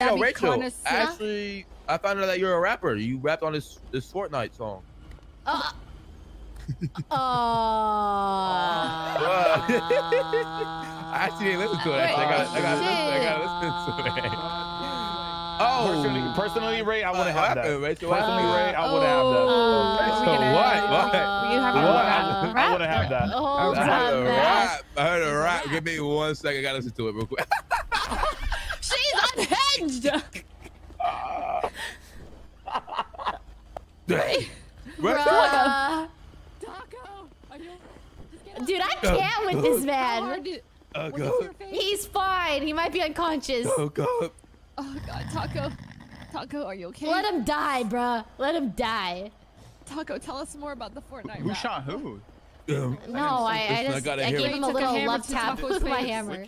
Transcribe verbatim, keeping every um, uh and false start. Yo, Rachel, connoisseur? Actually, I found out that you're a rapper. You rapped on this this Fortnite song. Oh. Oh. I actually didn't listen to it. I got, I got, I got to listen to it. Oh, personally, personally Ray, I want to have that. Personally, Ray, I want to have that. Oh, so what? What? You have what? A I want to have that. Oh, I heard a rap. I heard a rap. Give me one second. I got to listen to it real quick. She's unhinged. Ray. Bruh. Taco. Are you... Dude, I can't with this man. Oh, God. He's fine. He might be unconscious. Oh, God. Oh, God. Taco. Taco, are you okay? Let him die, bruh. Let him die. Taco, tell us more about the Fortnite rap. Who shot who? Um, no, I, I just I, I gave him a little a love tap with my hammer.